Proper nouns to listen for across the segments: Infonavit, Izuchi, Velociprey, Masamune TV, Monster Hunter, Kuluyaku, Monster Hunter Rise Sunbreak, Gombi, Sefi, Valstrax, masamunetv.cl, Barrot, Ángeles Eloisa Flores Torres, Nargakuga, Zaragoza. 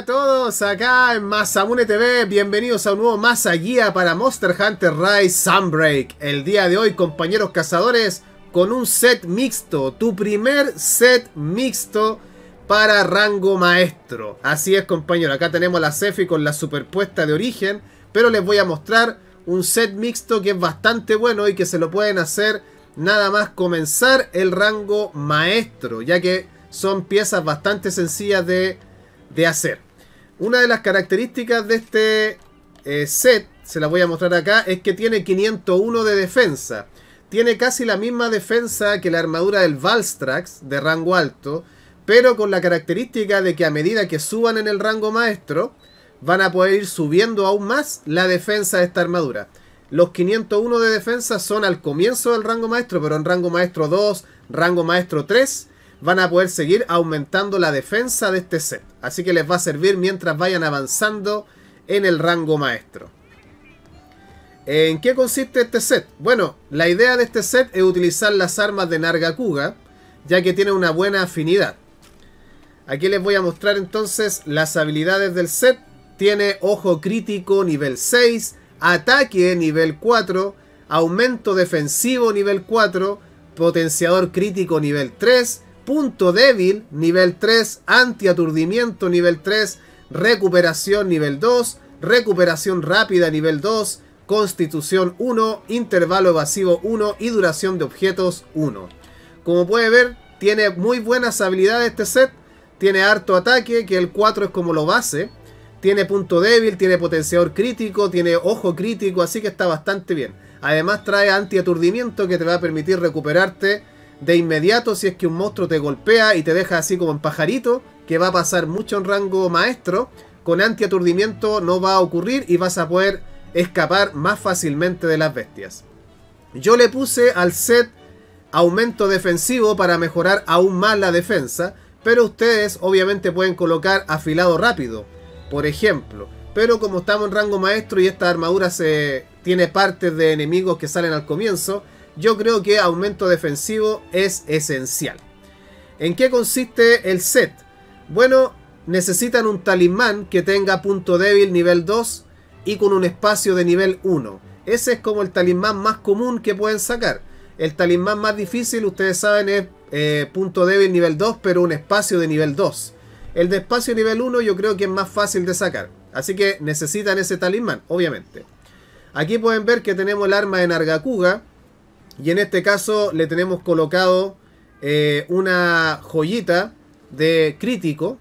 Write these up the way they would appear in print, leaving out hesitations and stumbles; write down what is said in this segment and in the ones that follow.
a todos acá en Masamune TV. Bienvenidos a un nuevo Masa Guía para Monster Hunter Rise Sunbreak. El día de hoy, compañeros cazadores, con un set mixto. Tu primer set mixto para rango maestro. Así es, compañero. Acá tenemos a la Sefi con la superpuesta de origen, pero les voy a mostrar un set mixto que es bastante bueno y que se lo pueden hacer nada más comenzar el rango maestro, ya que son piezas bastante sencillas de hacer. Una de las características de este set, se las voy a mostrar acá, es que tiene 501 de defensa. Tiene casi la misma defensa que la armadura del Valstrax de rango alto, pero con la característica de que a medida que suban en el rango maestro, van a poder ir subiendo aún más la defensa de esta armadura. Los 501 de defensa son al comienzo del rango maestro, pero en rango maestro 2, rango maestro 3... van a poder seguir aumentando la defensa de este set. Así que les va a servir mientras vayan avanzando en el rango maestro. ¿En qué consiste este set? Bueno, la idea de este set es utilizar las armas de Nargakuga, ya que tiene una buena afinidad. Aquí les voy a mostrar entonces las habilidades del set. Tiene ojo crítico nivel 6, ataque nivel 4, aumento defensivo nivel 4, potenciador crítico nivel 3, punto débil nivel 3, antiaturdimiento nivel 3, recuperación nivel 2, recuperación rápida nivel 2, constitución 1, intervalo evasivo 1 y duración de objetos 1. Como puede ver, tiene muy buenas habilidades este set. Tiene harto ataque, que el 4 es como lo base. Tiene punto débil, tiene potenciador crítico, tiene ojo crítico, así que está bastante bien. Además trae antiaturdimiento que te va a permitir recuperarte de inmediato si es que un monstruo te golpea y te deja así como en pajarito, que va a pasar mucho en rango maestro. Con antiaturdimiento no va a ocurrir y vas a poder escapar más fácilmente de las bestias. Yo le puse al set aumento defensivo para mejorar aún más la defensa, pero ustedes obviamente pueden colocar afilado rápido, por ejemplo. Pero como estamos en rango maestro y esta armadura tiene partes de enemigos que salen al comienzo, yo creo que aumento defensivo es esencial. ¿En qué consiste el set? Bueno, necesitan un talismán que tenga punto débil nivel 2 y con un espacio de nivel 1. Ese es como el talismán más común que pueden sacar. El talismán más difícil, ustedes saben, es punto débil nivel 2, pero un espacio de nivel 2. El de espacio nivel 1 yo creo que es más fácil de sacar, así que necesitan ese talismán, obviamente. Aquí pueden ver que tenemos el arma de Nargakuga, y en este caso le tenemos colocado una joyita de crítico.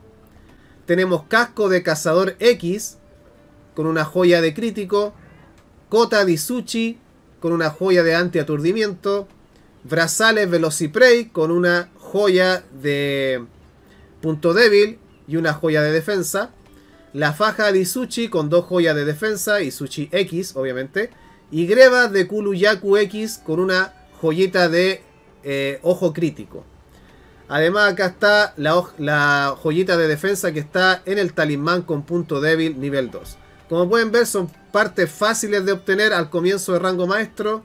Tenemos casco de cazador X con una joya de crítico, cota de Izuchi con una joya de antiaturdimiento, brazales Velociprey con una joya de punto débil y una joya de defensa, la faja de Izuchi con dos joyas de defensa, Izuchi X obviamente, y grebas de Kuluyaku X con una joyita de ojo crítico. Además acá está la joyita de defensa que está en el talismán con punto débil nivel 2. Como pueden ver, son partes fáciles de obtener al comienzo de rango maestro.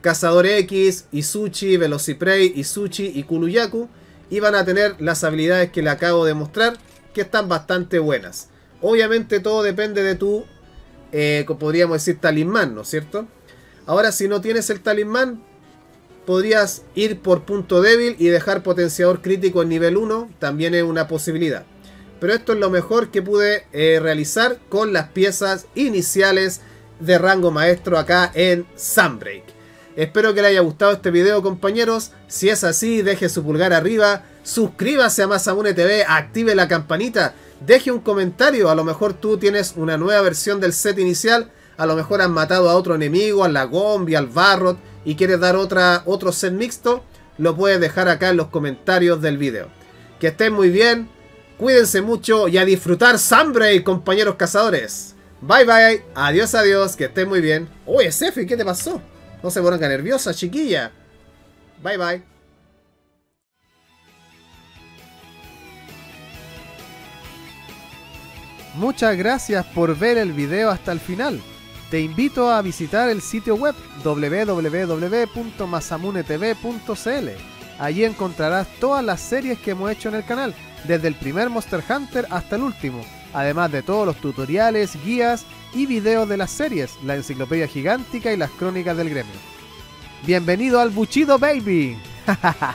Cazador X, Izuchi, Velociprey, Izuchi y Kuluyaku. Y van a tener las habilidades que le acabo de mostrar, que están bastante buenas. Obviamente todo depende de tu, podríamos decir, talismán, ¿no es cierto? Ahora, si no tienes el talismán, podrías ir por punto débil y dejar potenciador crítico en nivel 1. También es una posibilidad. Pero esto es lo mejor que pude realizar con las piezas iniciales de rango maestro acá en Sunbreak. Espero que les haya gustado este video, compañeros. Si es así, deje su pulgar arriba, suscríbase a Masamune TV, active la campanita, deje un comentario. A lo mejor tú tienes una nueva versión del set inicial, a lo mejor han matado a otro enemigo, a la Gombi, al Barrot, y quieres dar otro set mixto, lo puedes dejar acá en los comentarios del video. Que estén muy bien, cuídense mucho y a disfrutar Sunbreak, compañeros cazadores. Bye bye, adiós adiós, que estén muy bien. Oye, Sefi, ¿qué te pasó? No se pongan nerviosas, chiquilla. Bye, bye. Muchas gracias por ver el video hasta el final. Te invito a visitar el sitio web www.masamunetv.cl. Allí encontrarás todas las series que hemos hecho en el canal, desde el primer Monster Hunter hasta el último. además de todos los tutoriales, guías y videos de las series, la enciclopedia gigántica y las crónicas del gremio. ¡Bienvenido al Buchido Baby! ¡Ja, ja, ja!